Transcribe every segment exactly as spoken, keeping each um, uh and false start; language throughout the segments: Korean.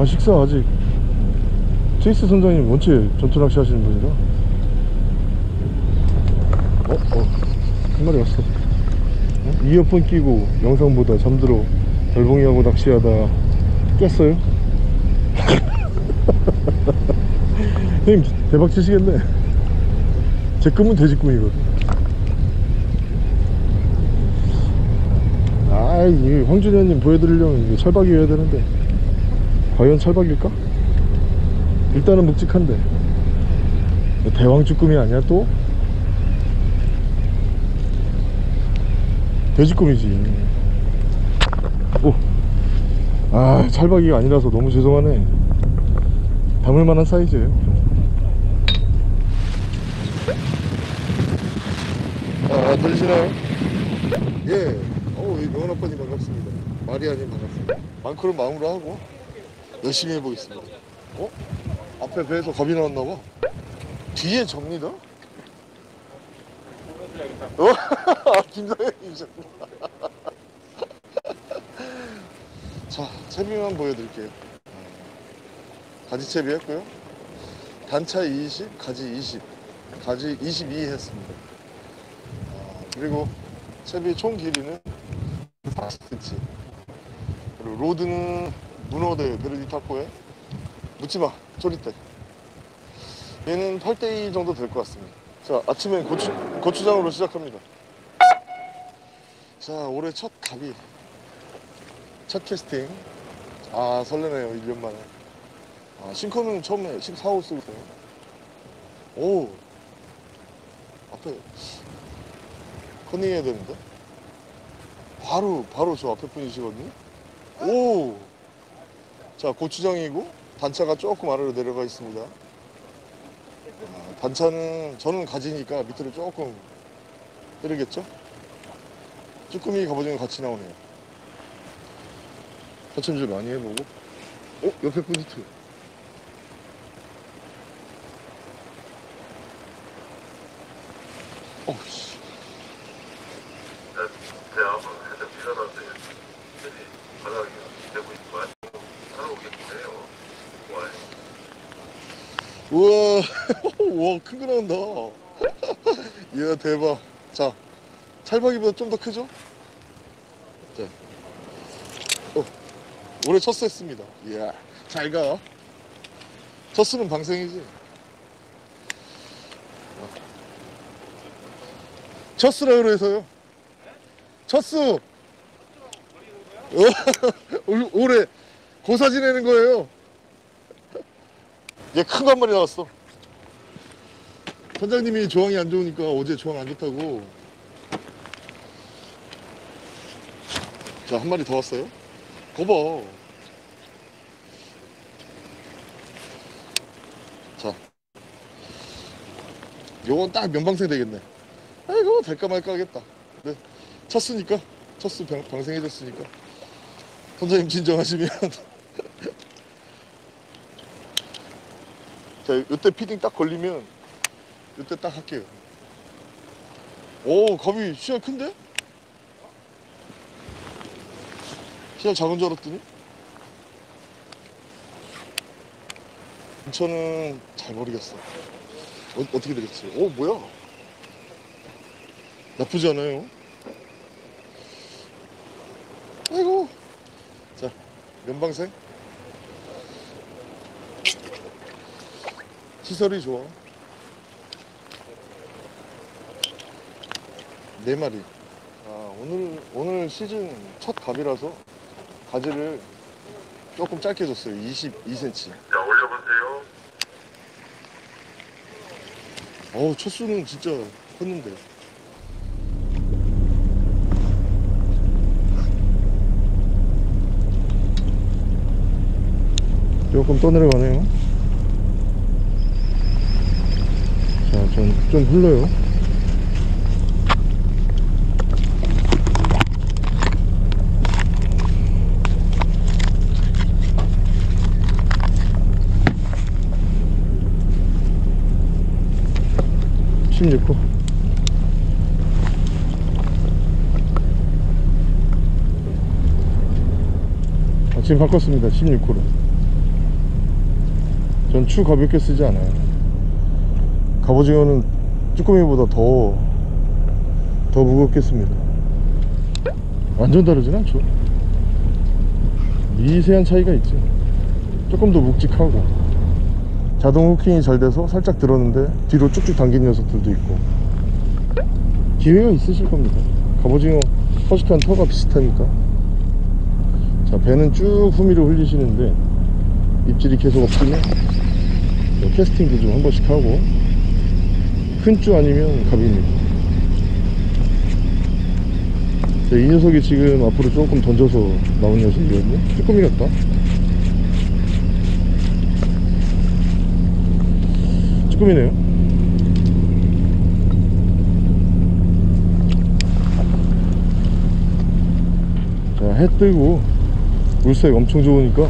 아, 식사 아직 체이스 선장님 원체 전투낚시 하시는 분이라. 어? 어? 한 마리 왔어. 어? 이어폰 끼고 영상 보다 잠들어 별봉이하고 낚시하다 깼어요? 형님 대박 치시겠네. 제 꿈은 돼지 꿈이거든. 아이, 이 황준현님 보여드리려면 철박이어야 되는데 과연 철박일까? 일단은 묵직한데 대왕주꾸미 아니야 또? 돼지꾸미지. 오, 아, 철박이가 아니라서 너무 죄송하네. 담을만한 사이즈예요. 아, 들리시나요? 예. 명원 아빠님 반갑습니다. 마리아님 반갑습니다. 만크를 마음으로 하고 열심히 해보겠습니다. 어? 앞에 배에서 겁이 나왔나봐. 뒤에 접니다. 어? 김사연님이셨구나. 자, 채비만 보여드릴게요. 가지 채비 했고요. 단차 이십, 가지 이십, 가지 이십이 했습니다. 그리고 채비 총 길이는 사십 센티미터. 그리고 로드는 문어대 베르디타코에 묻지마 쪼리대. 얘는 팔 대 이 정도 될 것 같습니다. 자, 아침에 고추, 고추장으로 시작합니다. 자, 올해 첫 가비, 첫 캐스팅. 아, 설레네요. 일 년 만에. 아, 싱커는 처음에 십사 호 쓰고 있어요. 오, 앞에 커닝 해야 되는데 바로 바로 저 앞에 분이시거든요. 오! 자, 고추장이고 단차가 조금 아래로 내려가 있습니다. 아, 단차는 저는 가지니까 밑으로 조금 흐르겠죠? 쭈꾸미 갑오징어 같이 나오네요. 허첨질 많이 해보고. 어? 옆에 분 히트. 어우씨. 우와, 우와, 큰 거 나온다. 이야, 대박. 자, 찰박이보다 좀 더 크죠? 자, 어, 올해 첫 쐈습니다. 이야, 잘 가. 첫 쏘는 방생이지. 첫 쏘라 그래서요. 첫 쏘. 올해 고사 지내는 거예요. 얘 큰 거 한 마리 나왔어. 선장님이 조항이 안 좋으니까 어제 조항 안 좋다고. 자, 한 마리 더 왔어요. 거봐. 자, 요건 딱 면방생 되겠네. 아이고, 될까 말까 하겠다. 네, 쳤으니까, 쳤으 방생해줬으니까 선장님 진정하시면. 자, 이때 피딩 딱 걸리면 이때 딱 할게요. 오, 갑이 시야 큰데? 시야 작은 줄 알았더니? 저는 잘 모르겠어. 어, 어떻게 되겠지? 오, 뭐야? 나쁘지 않아요. 아이고. 자, 면방생. 시설이 좋아. 네 마리. 아, 오늘 오늘 시즌 첫 갑이라서 가지를 조금 짧게 줬어요. 이십이 센티미터. 자, 올려보세요. 어우, 첫 수는 진짜 컸는데. 조금 떠 내려가네요. 좀, 좀 흘러요. 십육 호. 아, 지금 바꿨습니다. 십육 호로. 전 추 가볍게 쓰지 않아요. 갑오징어는 쭈꾸미보다 더, 더 무겁게 씁니다. 완전 다르진 않죠. 미세한 차이가 있지. 조금 더 묵직하고 자동 후킹이 잘 돼서 살짝 들었는데 뒤로 쭉쭉 당긴 녀석들도 있고. 기회가 있으실 겁니다. 갑오징어 허식한 터가 비슷하니까. 자, 배는 쭉 후미를 흘리시는데 입질이 계속 없으면 캐스팅도 좀 한 번씩 하고, 큰 쭈 아니면 갑입니다. 자, 이 녀석이 지금 앞으로 조금 던져서 나온 녀석이거든요. 조금 이랬다. 쭈꾸미네요. 자, 해 뜨고 물색 엄청 좋으니까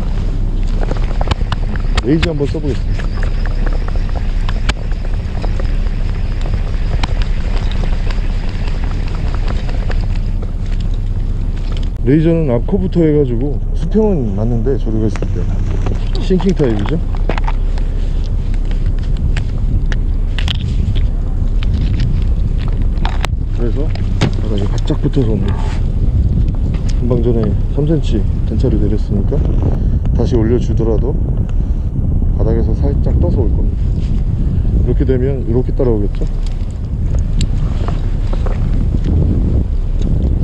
레이즈 한번 써보겠습니다. 레이저는 앞코부터 해가지고 수평은 맞는데 조류가 있을 때 싱킹 타입이죠. 그래서 제가 바짝 붙어서 금방 전에 삼 센티미터 단차를 내렸으니까 다시 올려주더라도 바닥에서 살짝 떠서 올 겁니다. 이렇게 되면 이렇게 따라오겠죠.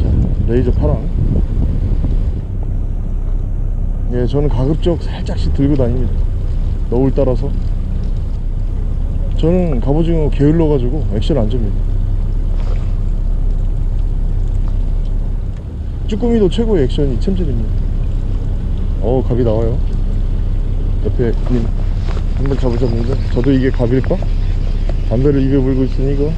자, 레이저 파랑. 예, 저는 가급적 살짝씩 들고 다닙니다. 너울 따라서. 저는 갑오징어 게을러 가지고 액션 안 줍니다. 쭈꾸미도 최고의 액션이 챔질입니다. 어, 갑이 나와요. 옆에 님 한번 잡으셨는데 저도 이게 갑일까? 담배를 입에 물고 있으니까.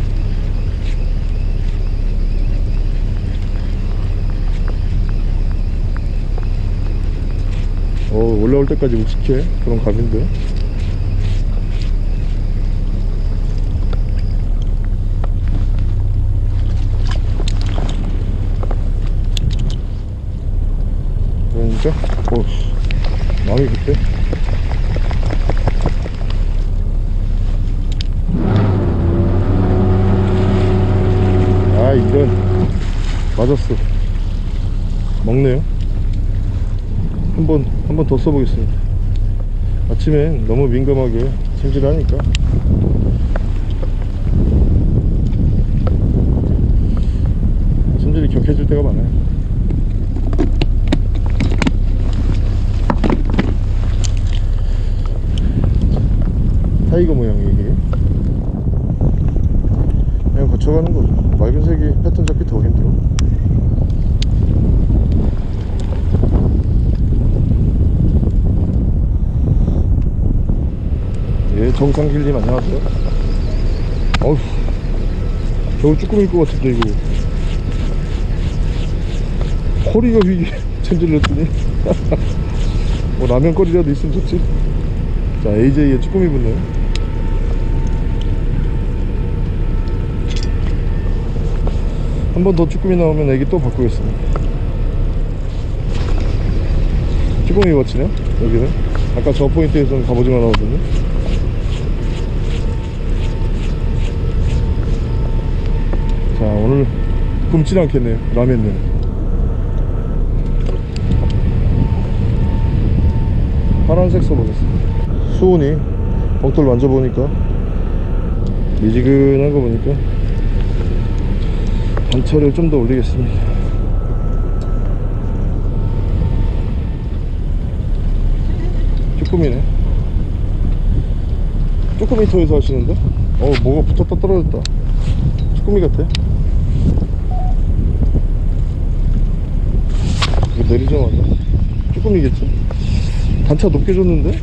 어, 올라올 때까지 묵직해. 그런 갑인데. 어, 마음이 급해. 아, 이건 맞았어. 먹네요. 한번 한번 더 써보겠습니다. 아침엔 너무 민감하게 챔질하니까. 챔질이 격해질 때가 많아요. 타이거 모양 이게 그냥 거쳐가는 거죠. 맑은 색이 패턴 잡기 더 힘들어. 예, 정상길님 안녕하세요. 어우, 겨우 쭈꾸미일 것 같은데 이거 허리가 휘기 챔질렀더니 뭐 라면거리라도 있으면 좋지. 자, 에이제이에 쭈꾸미 붙네요. 한 번 더 쭈꾸미 나오면 애기 또 바꾸겠습니다. 쭈꾸미 버치네요. 여기는 아까 저 포인트에서는 갑오징어 나오거든요. 자, 오늘 굶진 않겠네요. 라면은 파란색 써보겠습니다. 수온이 벙털 만져보니까 미지근한 거 보니까 단차를 좀 더 올리겠습니다. 쭈꾸미네. 쭈꾸미 터에서 하시는데? 어, 뭐가 붙었다 떨어졌다. 쭈꾸미 같아. 이거 내리자마자 쭈꾸미겠지? 단차 높게 줬는데?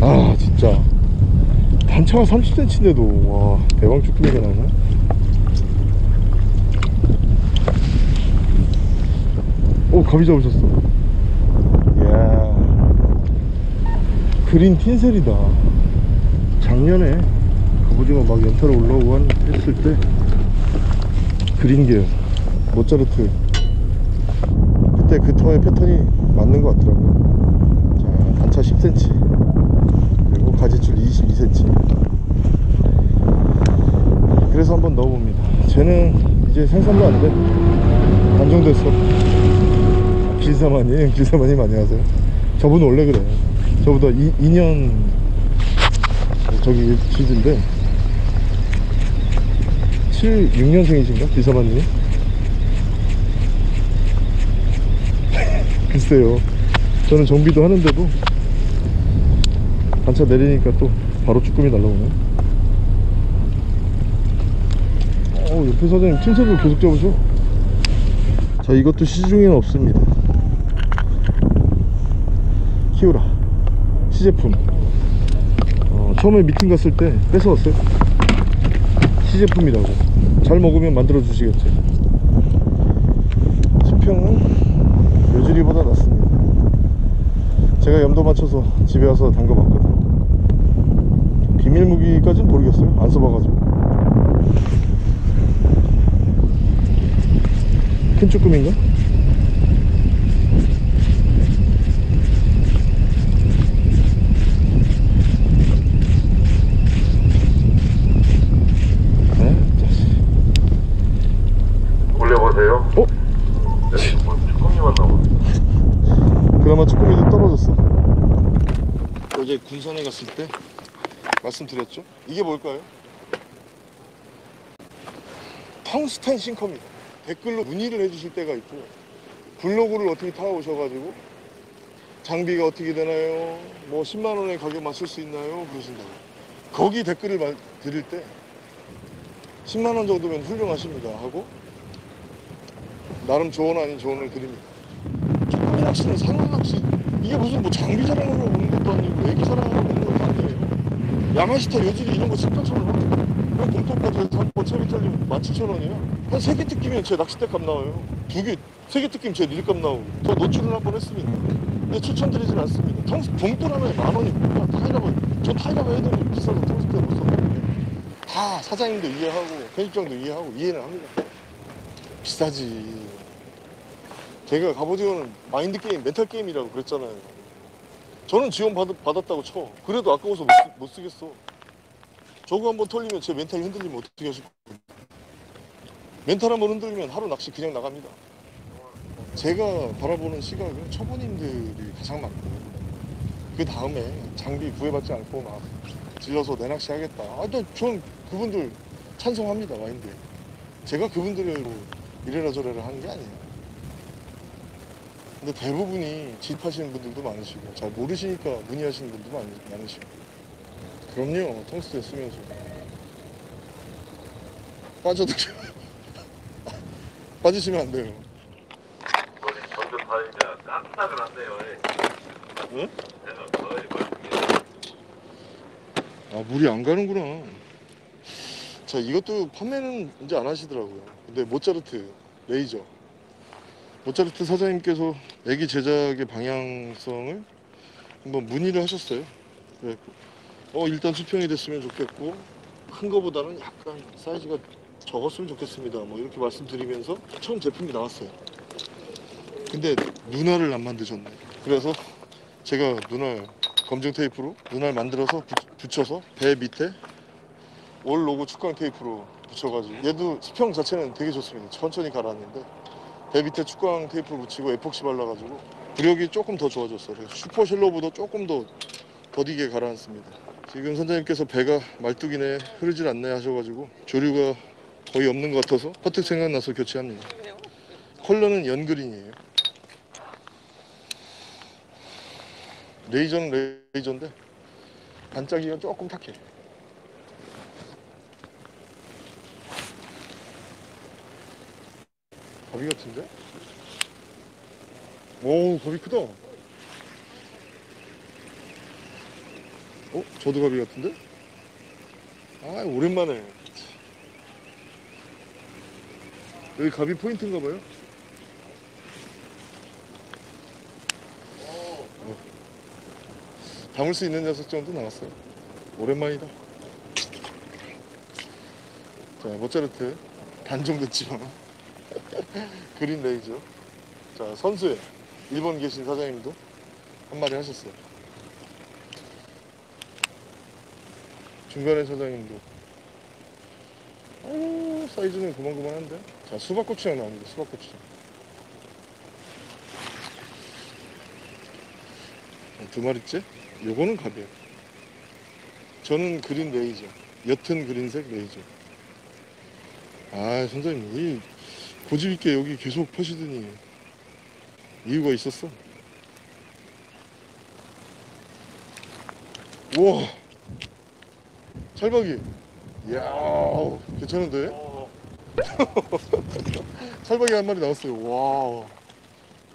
아, 진짜 단차가 삼십 센티미터인데도 와, 대왕 쭈꾸미가 나오네. 오, 갑이 잡으셨어. 이야, 그린 틴셀이다. 작년에 갑오징어 막 연타로 올라오고 한, 했을 때 그린 계열 모짜르트, 그때 그 터의 패턴이 맞는 것 같더라고요. 자, 단차 십 센티미터, 그리고 가지줄 이십이 센티미터. 그래서 한번 넣어봅니다. 쟤는 이제 생산도 안 돼. 안정됐어. 길사마님, 길사마님 안녕하세요. 저분 원래 그래요. 저보다 이 년 저기 지즈인데 칠십육 년생이신가? 길사마님? 글쎄요, 저는 정비도 하는데도 단차 내리니까 또 바로 쭈꾸미 날라오네. 어, 옆에 사장님 틈새를 계속 잡으셔. 자, 이것도 시중에는 없습니다. 키우라 시제품. 어, 처음에 미팅 갔을 때 뺏어왔어요. 시제품이라고. 잘 먹으면 만들어 주시겠지. 수평은 요지리보다 낫습니다. 제가 염도 맞춰서 집에 와서 담가봤거든요. 비밀 무기까지는 모르겠어요, 안 써봐가지고. 큰 쭈꾸미인가? 네? 올려보세요. 어? 쭈꾸미만 나오네. 그나마 쭈꾸미도 떨어졌어. 어제 군산에 갔을 때 말씀드렸죠? 이게 뭘까요? 텅스텐 싱커입니다. 댓글로 문의를 해주실 때가 있고, 블로그를 어떻게 타오셔가지고 장비가 어떻게 되나요? 뭐 십만 원의 가격만 쓸 수 있나요? 그러신다고. 거기 댓글을 드릴 때 십만 원 정도면 훌륭하십니다 하고 나름 조언 아닌 조언을 드립니다. 쭈꾸미 낚시는 상어 낚시, 이게 무슨 뭐 장비 자랑으로 오는 것도 아니고 애기 자랑으로 오는 것도 아니에요. 야마시타 요지리 이런 거 칠팔천 원, 공통까지 잡고 채비털림 만 칠천 원이에요. 한 세 개 뜯기면 제 낚싯대 값 나와요. 두 개, 세 개 뜯기면 제 릴 값 나오고. 저 노출을 한번 했습니다. 근데 추천드리진 않습니다. 텅스, 봉돌 하나에 만 원이니까 타이라고, 저 타이라고 해도 비싸서 텅스대로 썼는데. 다 사장님도 이해하고, 편집장도 이해하고, 이해는 합니다. 비싸지. 제가 갑오징어는 마인드게임, 멘탈게임이라고 그랬잖아요. 저는 지원 받, 받았다고 쳐. 그래도 아까워서 못, 못 쓰겠어. 저거 한번 털리면 제 멘탈이 흔들리면 어떻게 하실 거예요? 멘탈 한번 흔들리면 하루 낚시 그냥 나갑니다. 제가 바라보는 시각은 초보님들이 가장 많고, 그 다음에 장비 구애받지 않고 막 질러서 내 낚시 하겠다. 아, 전 그분들 찬성합니다, 마인드. 제가 그분들을 이래라 저래라 하는 게 아니에요. 근데 대부분이 집하시는 분들도 많으시고, 잘 모르시니까 문의하시는 분도 많으시고. 그럼요, 텅스텐 쓰면서 빠져들죠. 빠지시면 안 돼요. 거의 점점 다니까 깜짝을 안 돼요. 응? 아, 물이 안 가는구나. 자, 이것도 판매는 이제 안 하시더라고요. 근데 모차르트 레이저, 모차르트 사장님께서 애기 제작의 방향성을 한번 문의를 하셨어요. 그래갖고 어, 일단 수평이 됐으면 좋겠고, 큰 거보다는 약간 사이즈가 적었으면 좋겠습니다, 뭐 이렇게 말씀드리면서 처음 제품이 나왔어요. 근데 눈알을 안 만드셨네. 그래서 제가 눈알 검증 테이프로 눈알 만들어서 부, 붙여서 배 밑에 올 로고 축강 테이프로 붙여가지고, 얘도 수평 자체는 되게 좋습니다. 천천히 갈았는데 배 밑에 축강 테이프를 붙이고 에폭시 발라가지고 부력이 조금 더 좋아졌어요. 그래서 슈퍼 실로보다 조금 더 더디게 가라앉습니다. 지금 선장님께서 배가 말뚝이네, 흐르질 않네 하셔가지고 조류가 거의 없는 것 같아서 퍼뜩 생각나서 교체합니다. 컬러는 연그린이에요. 레이저는 레이저인데 반짝이가 조금 탁해. 거비 같은데? 오, 거비 크다. 어? 저도 갑이 같은데? 아, 오랜만에. 여기 갑이 포인트인가봐요. 어. 담을 수 있는 녀석 정도 나왔어요. 오랜만이다. 자, 모차르트 단종 됐지만 그린 레이저. 자, 선수에 일본 계신 사장님도 한마디 하셨어요. 중간에 사장님도. 아유, 사이즈는 그만그만한데. 자, 수박꼬치가 나옵니다. 수박꼬치. 두 마리째? 요거는 가벼워요. 저는 그린 레이저. 옅은 그린색 레이저. 아, 선생님, 이 고집있게 여기 계속 파시더니 이유가 있었어. 우와, 찰박이. 이야, 괜찮은데? 찰박이 한 마리 나왔어요. 와,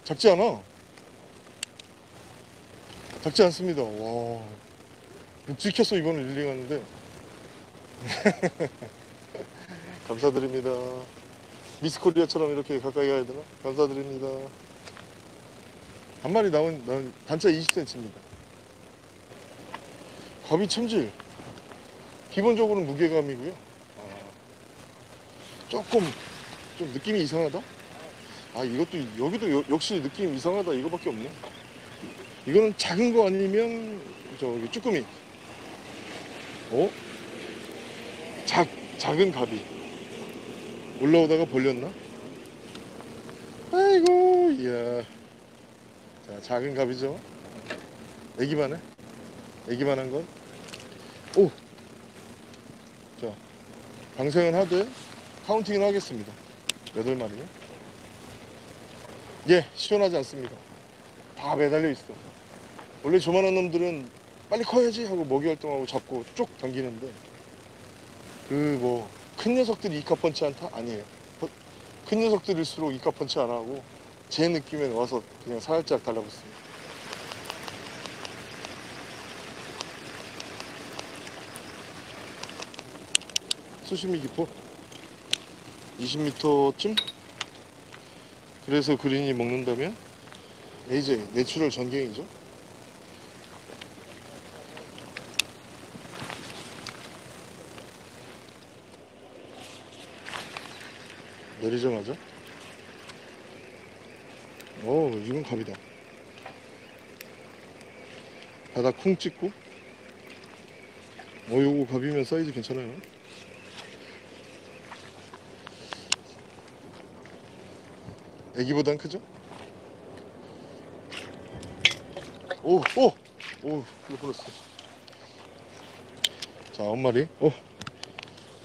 작지 않아? 작지 않습니다. 와, 묵직했어. 이번에 릴링하는데. 감사드립니다. 미스코리아처럼 이렇게 가까이 가야 되나? 감사드립니다. 한 마리 나온, 나온 단차 이십 센티미터입니다. 갑이 챔질. 기본적으로는 무게감이고요. 조금 좀 느낌이 이상하다? 아, 이것도 여기도 여, 역시 느낌이 이상하다. 이거밖에 없네. 이거는 작은 거 아니면 저기 쭈꾸미. 어? 작, 작은 갑이 올라오다가 벌렸나? 아이고, 이야. 자, 작은 갑이죠. 애기만 해. 애기만 한 건. 오! 자, 방생은 하되 카운팅을 하겠습니다. 여덟 마리요. 예, 시원하지 않습니다. 다 매달려 있어. 원래 조만한 놈들은 빨리 커야지 하고 먹이 활동하고 잡고 쭉 당기는데, 그 뭐 큰 녀석들이 이카 펀치 않다? 아니에요. 큰 녀석들일수록 이카 펀치 안 하고 제 느낌에 와서 그냥 살짝 달라붙습니다. 수심이 깊어. 이십 미터쯤? 그래서 그린이 먹는다면 에이제이, 내추럴 전갱이죠. 내리자마자. 오, 이건 갑이다. 바닥 쿵 찍고. 어, 요거 갑이면 사이즈 괜찮아요. 애기보단 크죠? 오, 오! 오, 이거 불었어. 자, 한 마리. 오!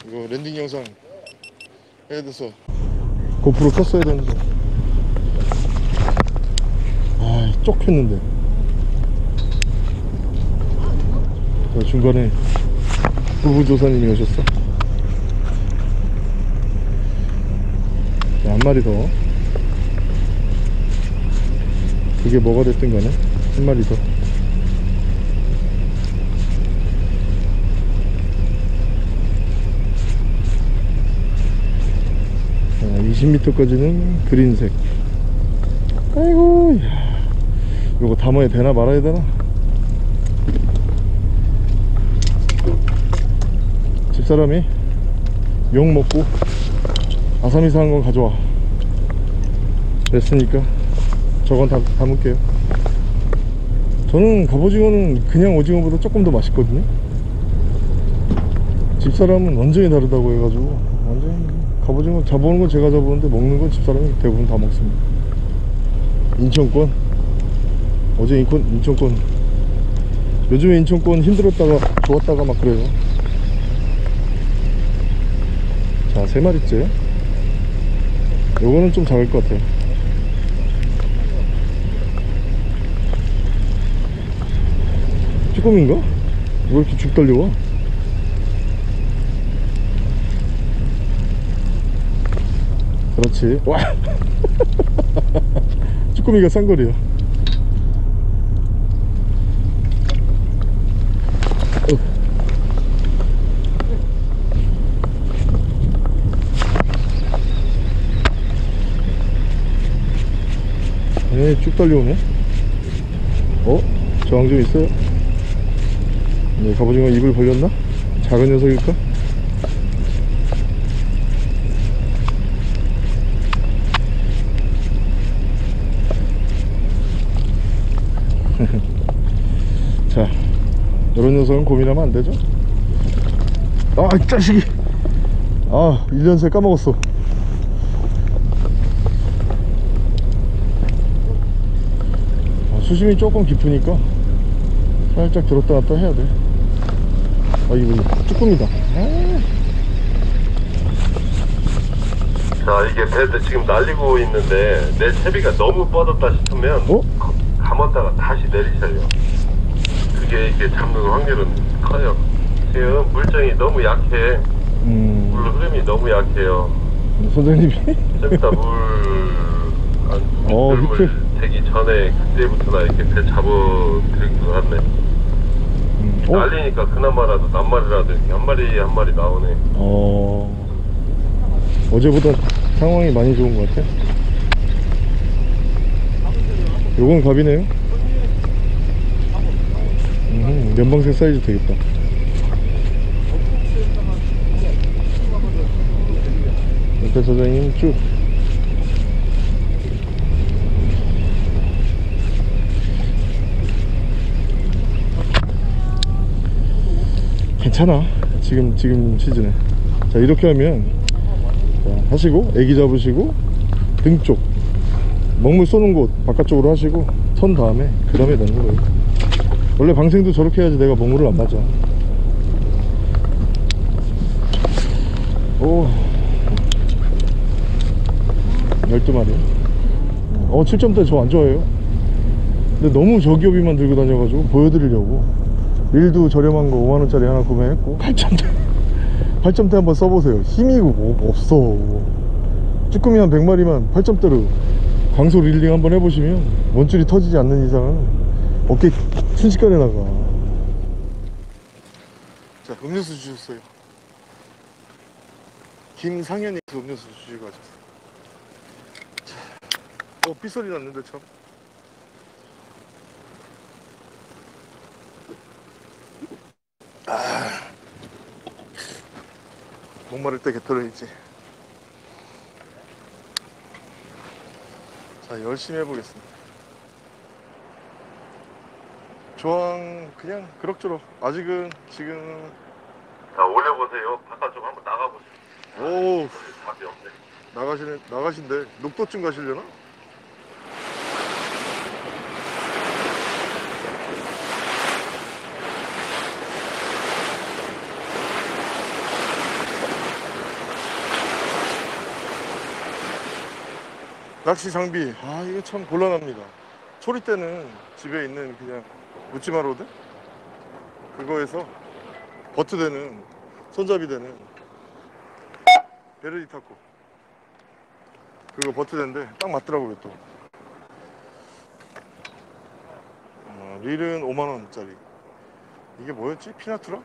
이거 랜딩 영상 해야 돼서 고프로 켰어야 되는데. 아, 쪽 했는데. 자, 중간에 부부조사님이 오셨어. 자, 한 마리 더. 이게 뭐가 됐든 간에 한 마리 더. 자, 이십 미터까지는 그린색. 아이고, 야. 요거 담아야 되나 말아야 되나? 집사람이 욕 먹고 아사미 사한 건 가져와 그랬으니까 저건 다 담을게요. 저는 갑오징어는 그냥 오징어보다 조금 더 맛있거든요. 집사람은 완전히 다르다고 해가지고. 완전히 갑오징어 잡아오는 건 제가 잡았는데 먹는 건 집사람이 대부분 다 먹습니다. 인천권. 어제 인천, 인천권. 요즘에 인천권 힘들었다가 좋았다가 막 그래요. 자, 세 마리째. 요거는 좀 작을 것 같아요. 쭈꾸미인가? 왜 이렇게 쭉 달려와? 그렇지. 와! 쭈꾸미가 싼거리야. 예, 쭉 달려오네. 어? 저항 좀 있어요? 네, 갑오징어 입을 벌렸나? 작은 녀석일까? 자, 이런 녀석은 고민하면 안 되죠? 아, 이 자식이. 아, 일 년 새 까먹었어. 아, 수심이 조금 깊으니까 살짝 들었다 놨다 해야 돼. 아, 이분이 쭈꾸미다. 자, 이게 배도 지금 날리고 있는데 내 채비가 너무 뻗었다 싶으면 어? 감았다가 다시 내리셔요. 그게 이게 잡는 확률은 커요. 지금 물정이 너무 약해. 음... 물 흐름이 너무 약해요. 선생님이? 좀 이따 물... 안, 어, 물물 되기 전에 그때부터 나 이렇게 배 잡아드리기도 하네. 음, 어? 날리니까 그나마라도 낱마리라도 이렇게 한 마리 한 마리 나오네. 어... 어제보다 상황이 많이 좋은 것 같아. 요건 갑이네요. 음, 면방색 사이즈 되겠다. 옆에 사장님 쭉. 괜찮아. 지금 지금 시즌에. 자, 이렇게 하면. 하시고 애기 잡으시고 등쪽 먹물 쏘는 곳 바깥쪽으로 하시고 턴 다음에 그 다음에 넣는 거예요. 원래 방생도 저렇게 해야지 내가 먹물을 안 맞아. 오, 열두 마리. 어, 칠 점대 저 안 좋아해요. 근데 너무 저기오비만 들고 다녀가지고 보여드리려고 릴도 저렴한 거 오만 원짜리 하나 구매했고 팔 점대 팔 점대 한번 써보세요. 힘이 뭐 없어. 쭈꾸미 한 백 마리만 팔 점대로 광소 릴링 한번 해보시면 원줄이 터지지 않는 이상은 어깨 순식간에 나가. 자, 음료수 주셨어요. 김상현이 음료수 주시고 하셨어요. 자, 어, 삐소리 났는데 참. 아. 목마를 때 개털어야지. 자, 열심히 해보겠습니다. 조항 그냥 그럭저럭. 아직은 지금. 자, 올려보세요. 바깥쪽 한번 나가보세요. 오, 답이 없네. 나가시네, 나가신데 녹도쯤 가시려나? 낚시 장비, 아, 이게 참 곤란합니다. 초리 때는 집에 있는 그냥 묻지마 로드? 그거에서 버트 되는, 손잡이 되는 베르디 타코 그거 버트 되는데 딱 맞더라고요. 또 어, 릴은 오만 원짜리. 이게 뭐였지? 피나투라?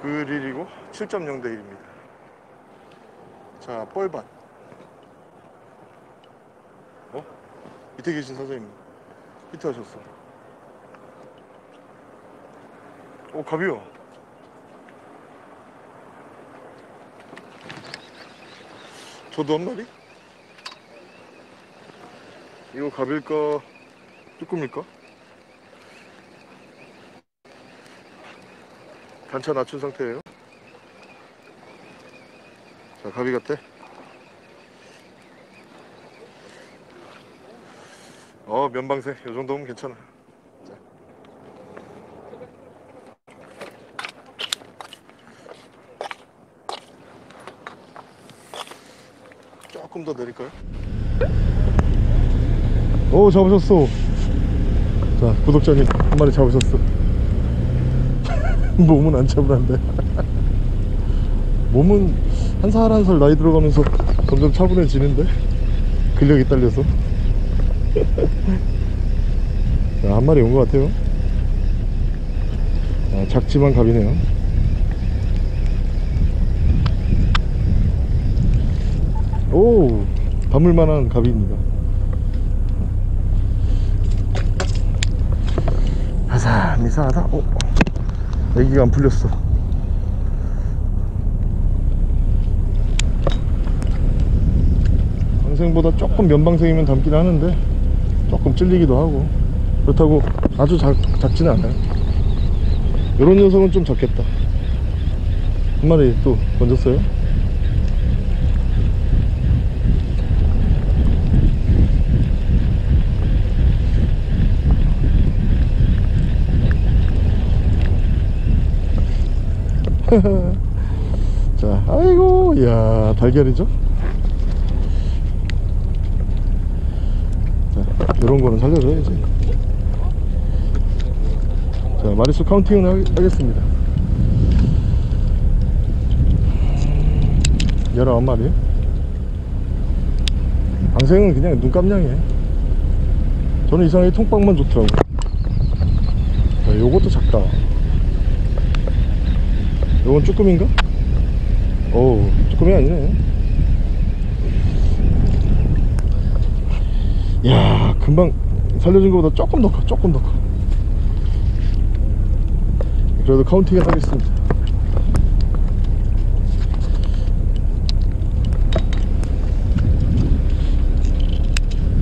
그 릴이고 칠 점 영 대 일입니다 자, 뻘밭. 어? 밑에 계신 사장님 히트하셨어. 오, 갑이요. 저도 한 마리? 이거 갑일까 쭈꾸미일까? 단차 낮춘 상태예요. 자, 갑이 같아. 어, 면방새 요정도면 괜찮아. 자. 조금 더 내릴까요? 오, 잡으셨어. 자, 구독자님 한 마리 잡으셨어. 몸은 안 차분한데. 몸은 한 살 한 살 나이 들어가면서 점점 차분해지는데 근력이 딸려서. 자, 한 마리 온 것 같아요. 아, 작지만 갑이네요. 오, 담을만한 갑입니다. 아삭 이상하다. 오, 애기가 안 풀렸어. 방생보다 조금 면방생이면 담긴 하는데 조금 찔리기도 하고 그렇다고 아주 작, 작지는 않아요. 이런 녀석은 좀 작겠다. 한 마리 또 건졌어요. 자, 아이고, 이야, 달걀이죠? 자, 이런 거는 살려줘야지. 자, 마리수 카운팅을 하겠습니다. 열아홉 마리. 방생은 그냥 눈 깜냥이에요. 저는 이상하게 통빵만 좋더라고요. 자, 요것도 작다. 이건 쭈꾸미인가? 어우, 쭈꾸미 아니네. 이야, 금방 살려준 것보다 조금 더 커, 조금 더 커. 그래도 카운팅을 하겠습니다.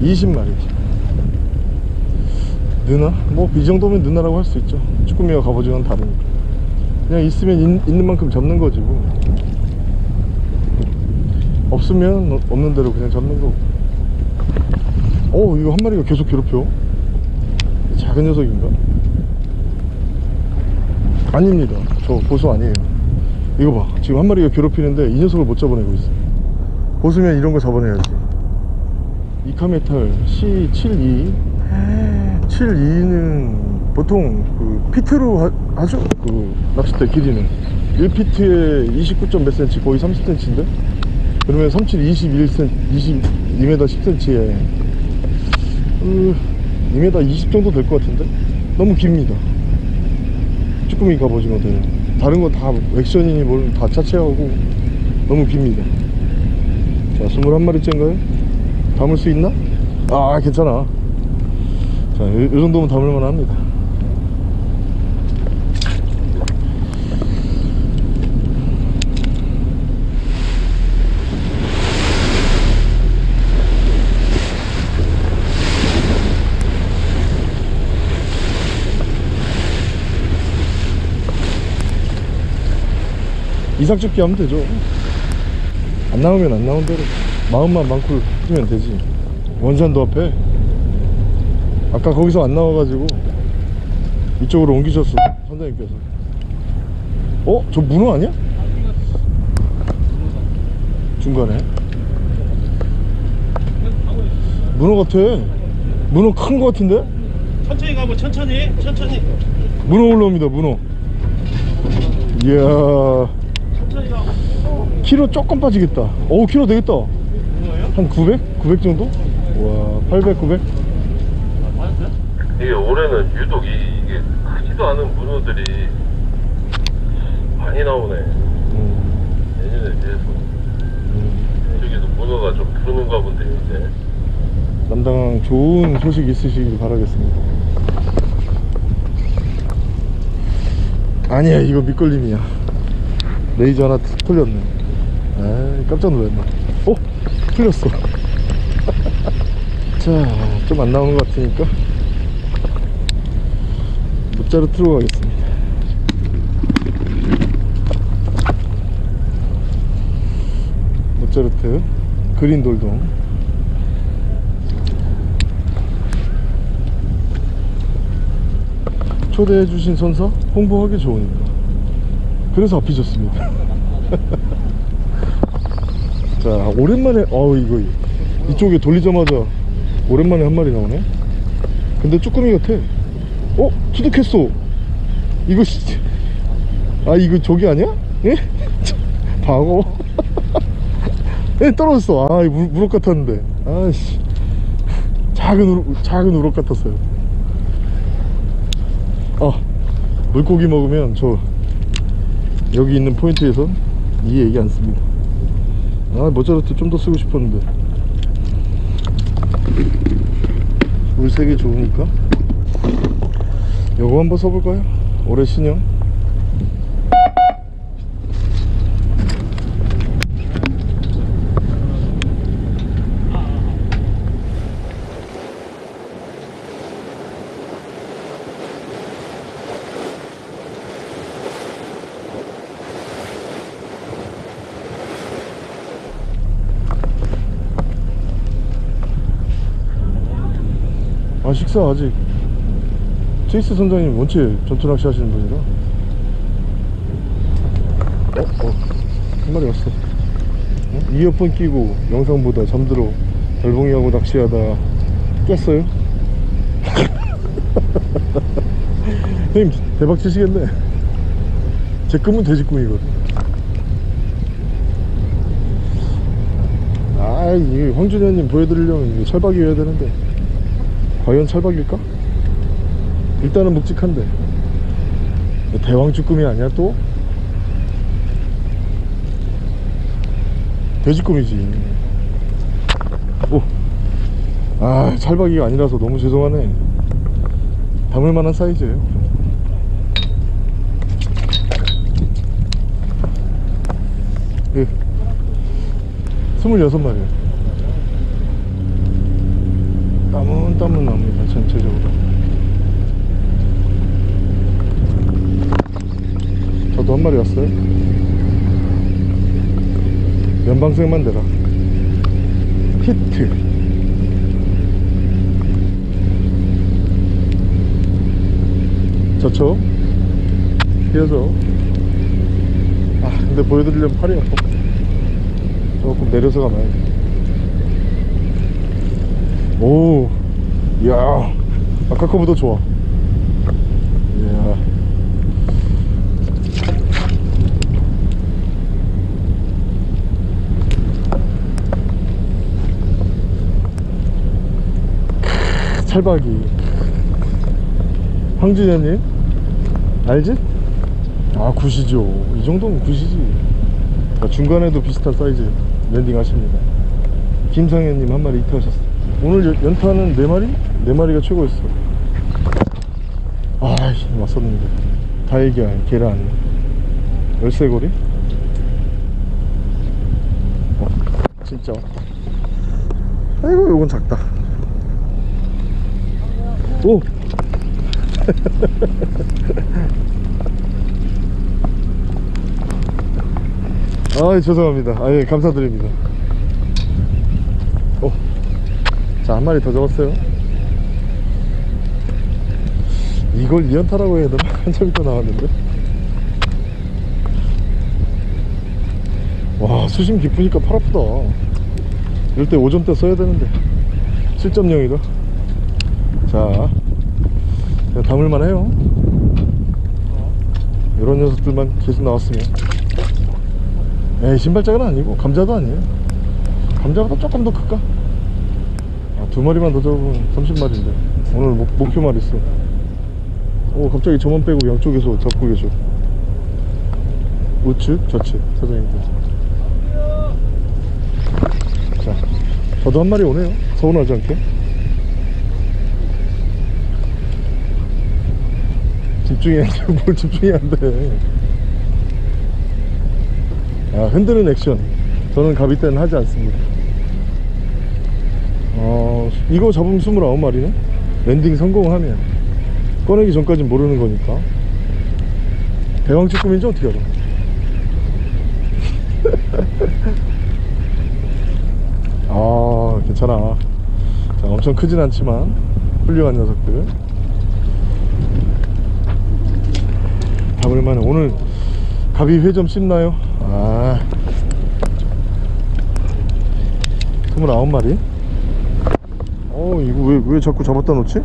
이십 마리지. 느나? 뭐, 이 정도면 느나라고 할 수 있죠. 쭈꾸미와 갑오징어는 다르니까. 그냥 있으면 있, 있는 만큼 잡는 거지 뭐. 없으면 어, 없는 대로 그냥 잡는 거고. 오, 이거 한 마리가 계속 괴롭혀. 작은 녀석인가? 아닙니다. 저 보수 아니에요. 이거 봐, 지금 한 마리가 괴롭히는데 이 녀석을 못 잡아내고 있어. 보수면 이런 거 잡아내야지. 이카메탈 씨 칠십이. 칠십이는 보통 그 피트로 하, 하죠? 그 낚싯대 길이는 일 피트에 이십구 점 몇 센치, 거의 삼십 센치인데 그러면 삼십칠, 이십일 센치, 이십이 미터 십 센치에 그 이 미터 이십 정도 될 것 같은데 너무 깁니다. 쭈꾸미 갑오징어들 다른 거 다 액션이니 뭘 다 차치하고 너무 깁니다. 자, 이십일 마리째인가요? 담을 수 있나? 아, 괜찮아. 자, 요, 요 정도면 담을만 합니다. 이삭 줍기 하면 되죠. 안 나오면 안 나온 대로 마음만 많고 하면 되지. 원산도 앞에 아까 거기서 안 나와가지고 이쪽으로 옮기셨어, 선생님께서. 어? 저 문어 아니야? 중간에 문어 같아. 문어 큰 거 같은데? 천천히 가보, 천천히 천천히. 문어 올라옵니다, 문어. 이야, 키로 조금 빠지겠다. 어우, 키로 되겠다. 한 구백? 구백 정도? 와, 팔백, 구백? 이게 올해는 유독 이게 크지도 않은 문어들이 많이 나오네. 음. 예전에 비해서. 음. 저기도 문어가 좀 부르는가 본데. 이제 남당 좋은 소식 있으시길 바라겠습니다. 아니야, 이거 밑걸림이야. 레이저 하나 풀렸네. 에이, 깜짝 놀랐네. 어? 풀렸어. 자, 좀 안 나오는 것 같으니까 숫자로 틀어 가겠습니다. 모차르트 그린 돌돔. 초대해주신 선사 홍보하기 좋으니까 그래서 앞이셨습니다. 자, 오랜만에 어우, 이거 이쪽에 돌리자마자 오랜만에 한 마리 나오네. 근데 쭈꾸미 같아. 어? 투둑했어. 이거 씨, 아, 이거 저기 아니야? 예? 방어. 예, 떨어졌어. 아, 무, 무럭 같았는데. 아씨, 작은 우럭, 작은 우럭 같았어요. 아, 물고기 먹으면 저 여기 있는 포인트에서 이 얘기 안 씁니다. 아, 모짜르트 좀 더 쓰고 싶었는데 물색이 좋으니까 요거 한번 써볼까요? 올해 신형. 아, 식사 아직 제이스 선장님 원체 전투낚시 하시는 분이라. 어? 어? 한 마리 왔어. 어? 이어폰 끼고 영상 보다 잠들어 달봉이하고 낚시하다 꼈어요? 형님 대박 치시겠네. 제 꿈은 돼지꿈이거든. 아이, 이 황준현님 보여드리려면 철박이어야 되는데 과연 철박일까? 일단은 묵직한데 대왕주꾸미 아니야 또? 돼지꾸미지. 오, 아, 철박이가 아니라서 너무 죄송하네. 담을만한 사이즈예요. 예. 스물여섯 마리에요 따문 따문 납니다. 전체적으로 저도 한 마리 왔어요. 연방색만 되라. 히트. 저쪽 이어서. 아, 근데 보여드리려면 팔이 아파. 조금 내려서 가면. 오, 이야, 아까 거보다 좋아. 이야. 크, 찰박이. 황진현님 알지? 아, 굿이죠. 이 정도면 굿이지. 아, 중간에도 비슷한 사이즈 랜딩 하십니다. 김상현님 한 마리 이타하셨어. 오늘 여, 연타는 네 마리? 네 마리가 최고였어. 아이씨, 왔었는데. 달걀, 계란, 열쇠고리? 어, 진짜. 아이고, 요건 작다. 오! 아, 죄송합니다. 아, 예, 감사드립니다. 오. 자, 한 마리 더 잡았어요. 이걸 이연타라고 해야 되나? 한참 있다 나왔는데. 와, 수심 깊으니까 팔 아프다. 이럴 때 오점대 써야 되는데. 칠 점 영이다. 자, 그냥 담을만 해요. 이런 녀석들만 계속 나왔으면. 에이, 신발짝은 아니고 감자도 아니에요. 감자보다 조금 더 클까? 아, 두 마리만 더 잡으면 서른 마리인데 오늘 목, 목표만 있어. 오, 갑자기 저만 빼고 양쪽에서 잡고 계셔. 우측 좌측 사장님들. 자, 저도 한 마리 오네요. 서운하지 않게. 집중해야 돼. 뭘 집중이 안 돼. 아, 흔드는 액션 저는 가비대는 하지 않습니다. 어, 이거 잡으면 스물아홉 마리네 랜딩 성공하면. 꺼내기 전까진 모르는 거니까. 대왕주꾸미인지 어떻게 알아. 아, 괜찮아. 자, 엄청 크진 않지만 훌륭한 녀석들 잡을만해. 오늘 가비 회 좀 씹나요? 아, 스물아홉 마리? 어, 이거 왜, 왜 자꾸 잡았다 놓지?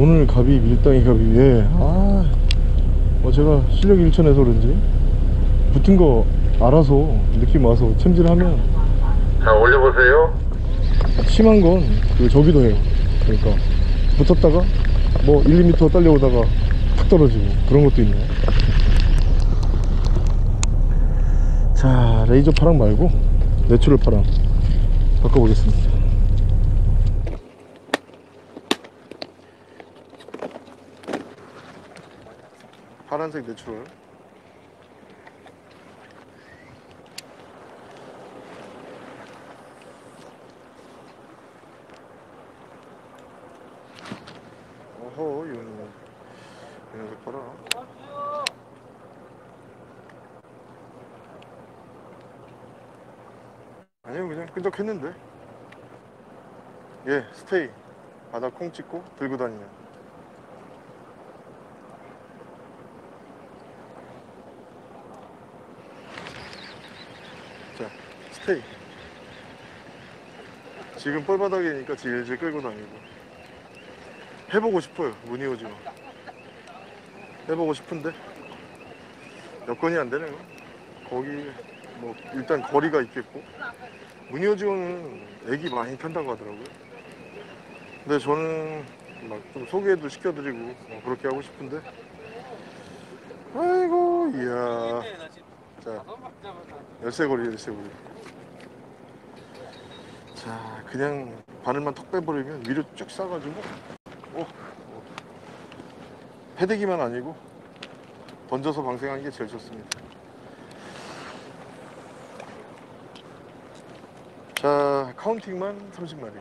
오늘 갑이 밀당이 갑이. 예. 아, 뭐 제가 실력이 일천해서 그런지 붙은 거 알아서 느낌 와서 챔질하면. 자, 올려보세요. 심한 건 그 저기도 해요. 그러니까 붙었다가 뭐 일, 이 미터 딸려오다가 탁 떨어지고 그런 것도 있네요. 자, 레이저 파랑 말고 내추럴 파랑 바꿔보겠습니다. 파란색 내추럴. 아니요, 그냥 끈적했는데. 예, 스테이. 바닥 콩 찍고 들고 다니는. 자, 스테이. 지금 뻘바닥이니까 질질 끌고 다니고. 해보고 싶어요, 무늬오징어. 해보고 싶은데 여건이 안 되네요. 거기 뭐 일단 거리가 있겠고, 무늬오징어는 애기 많이 탄다고 하더라고요. 근데 저는 막 좀 소개도 시켜드리고 뭐 그렇게 하고 싶은데, 아이고 이야. 자, 열쇠고리 열쇠고리. 자, 그냥 바늘만 턱 빼버리면 위로 쭉 싸가지고, 오, 오. 패대기만 아니고 던져서 방생하는 게 제일 좋습니다. 자, 카운팅만 삼십 마리.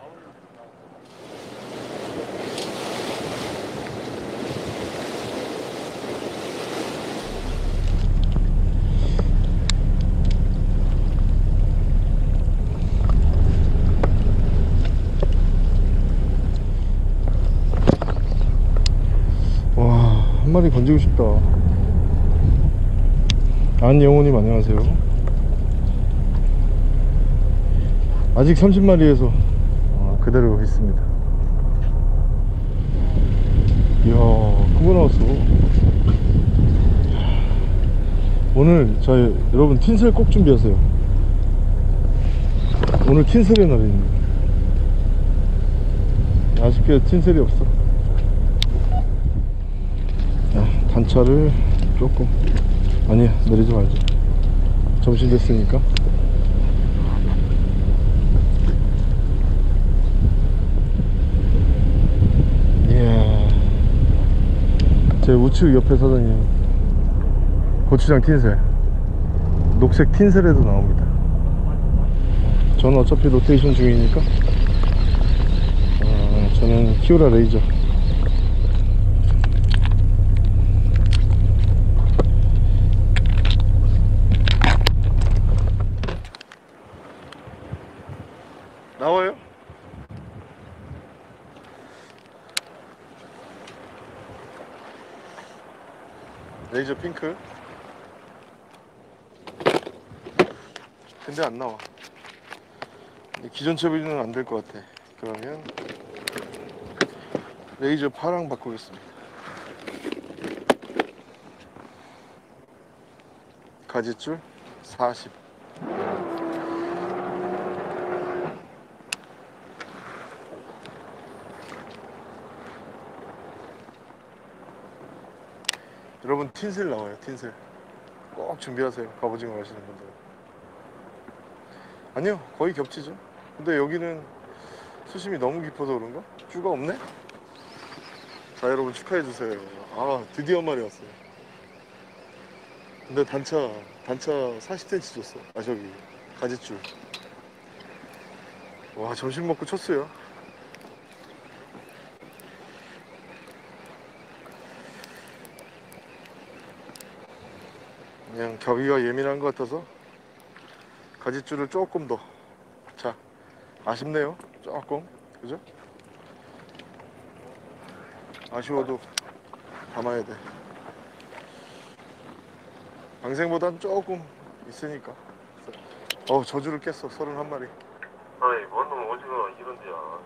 와, 한 마리 건지고 싶다. 안영호님 안녕하세요. 아직 삼십 마리에서 어, 그대로 있습니다. 이야, 크고 나왔어. 오늘 저희 여러분 틴슬 꼭 준비하세요. 오늘 틴슬의 날입니다. 아쉽게 틴슬이 없어. 야, 단차를 조금, 아니야, 내리지 말자. 점심 됐으니까. 제 우측 옆에 사장님 고추장 틴셀, 녹색 틴셀에도 나옵니다. 저는 어차피 로테이션 중이니까, 어, 저는 키우라 레이저. 나와요? 레이저 핑크. 근데 안 나와. 기존 채비는 안 될 것 같아. 그러면 레이저 파랑 바꾸겠습니다. 가지줄 사십. 여러분, 틴슬 나와요. 틴슬 꼭 준비하세요, 갑오징어 가시는 분들. 아니요, 거의 겹치죠. 근데 여기는 수심이 너무 깊어서 그런가? 쭈가 없네? 자, 여러분 축하해주세요. 아, 드디어 한 마리 왔어요. 근데 단차 단차 사십 센티미터 줬어. 아, 저기 가지줄. 와, 점심 먹고 쳤어요. 그냥 겹이가 예민한 것 같아서 가지줄을 조금 더. 자, 아쉽네요. 조금, 그죠? 아쉬워도 담아야 돼. 방생보단 조금 있으니까. 어, 저주를 깼어. 서른한 마리. 아니, 뭔 놈 오징어 이런데야.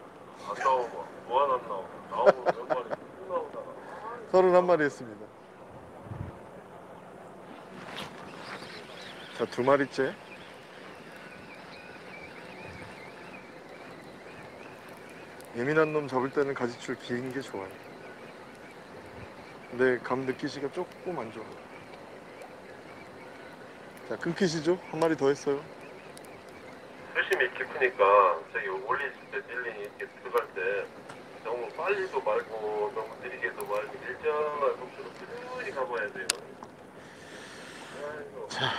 안 나오고, 무한 안 나오고, 나오고 몇 마리 쭉 나오다가. 서른한 마리 했습니다. 자, 두 마리째. 예민한 놈 잡을 때는 가지줄 긴 게 좋아요. 근데 감 느끼시기가 조금 안 좋아. 자, 끊기시죠? 한 마리 더 했어요. 수심이 깊으니까 저기 올리실 때, 밀리 이렇게 들어갈 때 너무 빨리도 말고 너무 느리게도 말고 일정한 속도로 꾸준히 가봐야 돼요. 아이고. 자.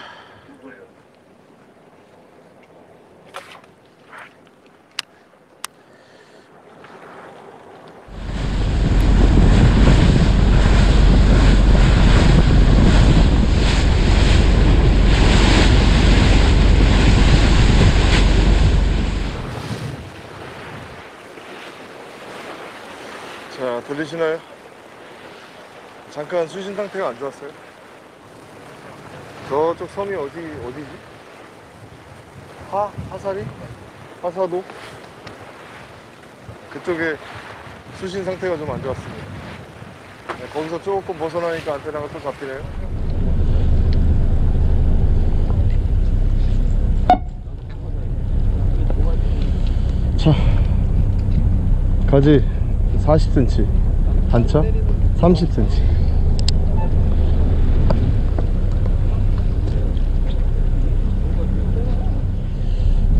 들리시나요? 잠깐 수신 상태가 안 좋았어요. 저쪽 섬이 어디, 어디지? 하? 하사리? 하사도? 그쪽에 수신 상태가 좀 안 좋았습니다. 네, 거기서 조금 벗어나니까 안테나가 또 잡히네요. 자, 가지 사십 센티미터, 단차 삼십 센티미터.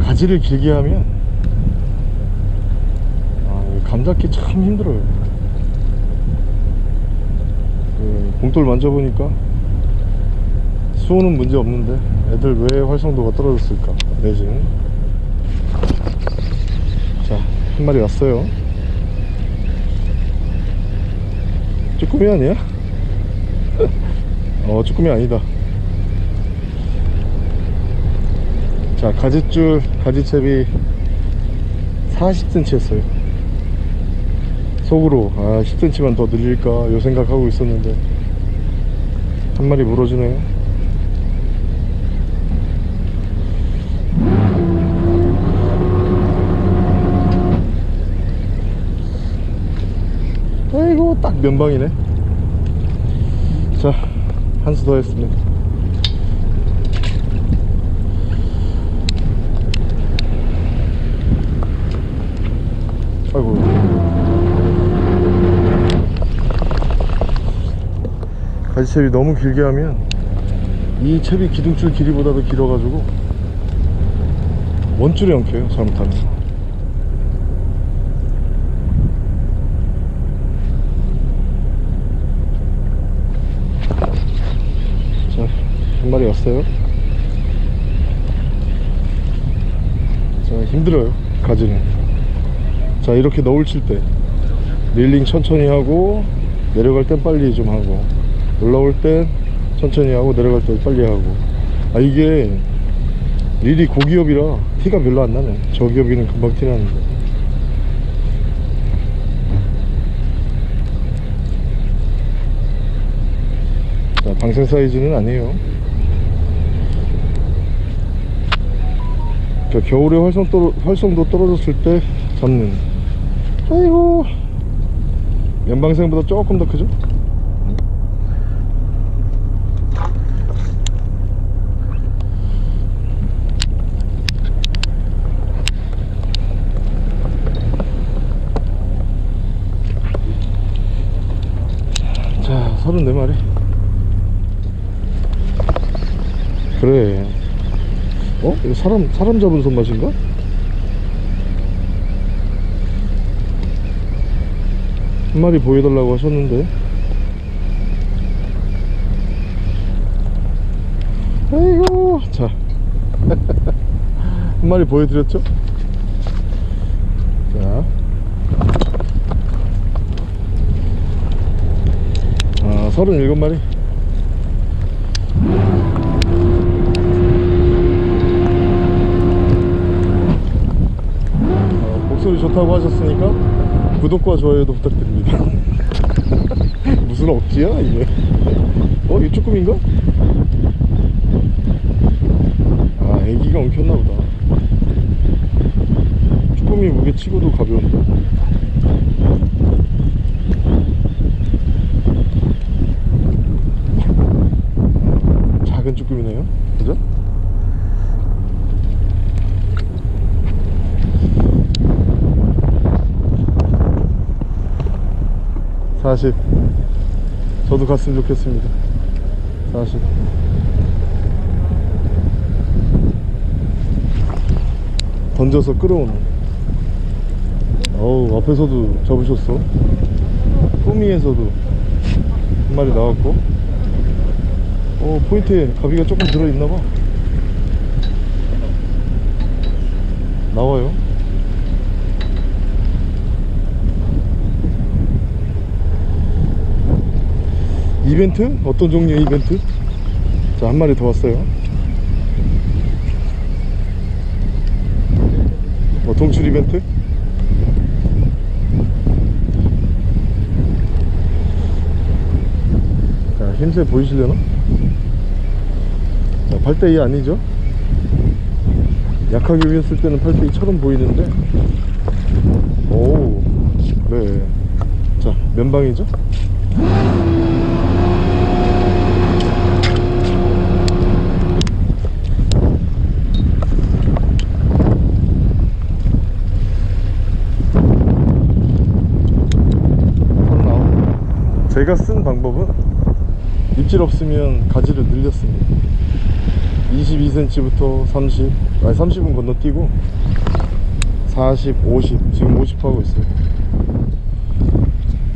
가지를 길게 하면 아, 감 잡기 참 힘들어요. 그 봉돌 만져보니까 수온은 문제 없는데 애들 왜 활성도가 떨어졌을까. 내지는 한 마리 왔어요. 쭈꾸미 아니야? 어, 쭈꾸미 아니다. 자, 가지줄, 가지채비 사십 센티미터 했어요. 속으로, 아, 십 센티미터만 더 늘릴까, 요 생각하고 있었는데, 한 마리 물어주네요. 아이고, 딱 면방이네. 자, 한 수 더 했습니다. 아이고. 가지채비 너무 길게 하면 이 채비 기둥줄 길이보다도 길어가지고 원줄에 엉켜요, 잘못하면. 한 마리 왔어요. 자, 힘들어요, 가지는. 자, 이렇게 너울 칠 때 릴링 천천히 하고, 내려갈 땐 빨리 좀 하고, 올라올 땐 천천히 하고, 내려갈 땐 빨리 하고. 아, 이게 릴이 고기업이라 티가 별로 안 나네. 저기업이는 금방 티 나는데. 자, 방생 사이즈는 아니에요. 겨울에 활성도, 활성도 떨어졌을 때 잡는. 아이고, 면방생보다 조금 더 크죠? 자, 서른네 마리. 그래. 어? 이거 사람, 사람 잡은 손맛인가? 한 마리 보여달라고 하셨는데. 아이고, 자. 한 마리 보여드렸죠? 자. 아, 서른일곱 마리. 목소리 좋다고 하셨으니까 구독과 좋아요도 부탁드립니다. 무슨 억지야 이게. 어? 이거 쭈꾸미인가? 아, 애기가 엉켰나 보다. 쭈꾸미 무게 치고도 가벼운데. 작은 쭈꾸미네요, 그죠? 사십. 저도 갔으면 좋겠습니다. 사십. 던져서 끌어오는. 어우, 앞에서도 접으셨어. 꼬미에서도 한 마리 나왔고. 어, 포인트에 가비가 조금 들어있나봐. 나와요. 이벤트? 어떤 종류의 이벤트? 자, 한 마리 더 왔어요. 어, 동출 이벤트? 냄새 보이시려나? 자, 팔 대 이 아니죠? 약하게 휘었을 때는 팔 대 이처럼 보이는데, 오, 네. 자, 면방이죠? 제가 쓴 방법은 입질 없으면 가지를 늘렸습니다. 이십이 센티미터부터 삼십, 아니 삼십은 건너뛰고 사십, 오십, 지금 오십 하고 있어요.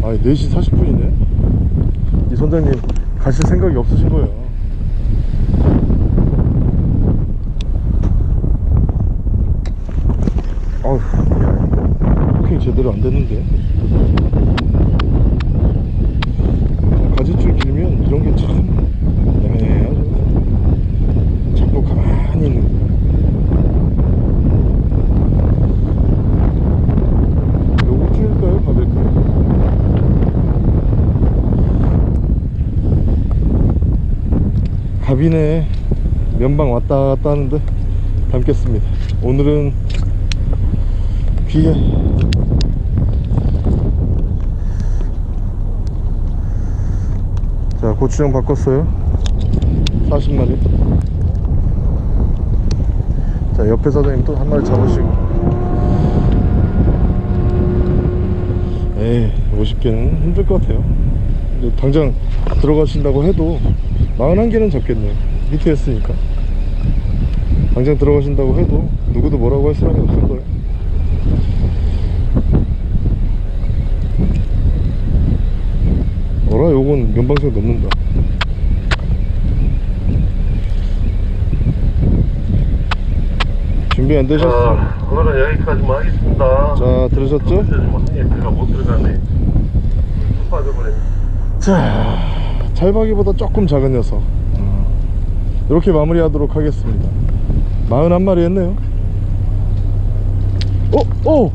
아, 네 시 사십 분이네 이 선장님 가실 생각이 없으신 거예요. 아우, 호킹 제대로 안 됐는데. 가지줄 길면 이런 게 참 애매해요. 자꾸 가만히 있는 거야. 요거 줄일까요? 갑일까요? 갑이네. 면방 왔다 갔다 하는데 담겠습니다. 오늘은 귀에 자, 고추장 바꿨어요. 사십 마리. 자, 옆에 사장님 또 한 마리 잡으시고. 에이, 오십 개는 힘들 것 같아요. 당장 들어가신다고 해도 사십일 개는 잡겠네요. 밑에 했으니까. 당장 들어가신다고 해도 누구도 뭐라고 할 사람이 없을 거예요. 어라, 요건 면방생 넘는다. 준비 안 되셨어? 자, 오늘은 여기까지만 하겠습니다. 자, 들으셨죠? 얘가 못 들어가네. 빠져버렸네. 자, 찰박이보다 조금 작은 녀석. 이렇게 마무리하도록 하겠습니다. 사십일 마리 했네요. 어, 어,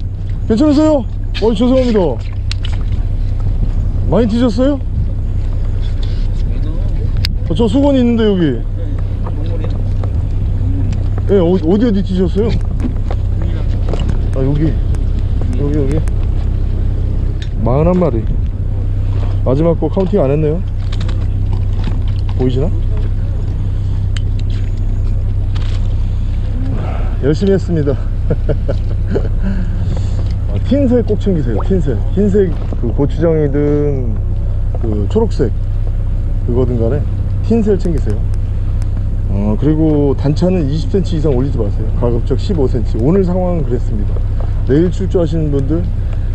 괜찮으세요? 어, 죄송합니다. 많이 뒤졌어요? 어, 저 수건이 있는데 여기. 예, 네, 어디 어디 뒤졌어요? 아, 여기 여기 여기 사십일 마리. 마지막 거 카운팅 안 했네요. 보이시나? 열심히 했습니다. 흰색 꼭 챙기세요. 흰색, 흰색 그 고추장이든 그 초록색 그거든 간에 흰색 챙기세요. 어, 그리고 단차는 이십 센티미터 이상 올리지 마세요. 가급적 십오 센티미터. 오늘 상황은 그랬습니다. 내일 출조하시는 분들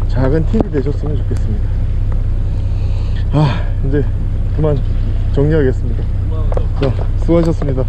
작은 팁이 되셨으면 좋겠습니다. 아, 이제 그만 정리하겠습니다. 자, 수고하셨습니다.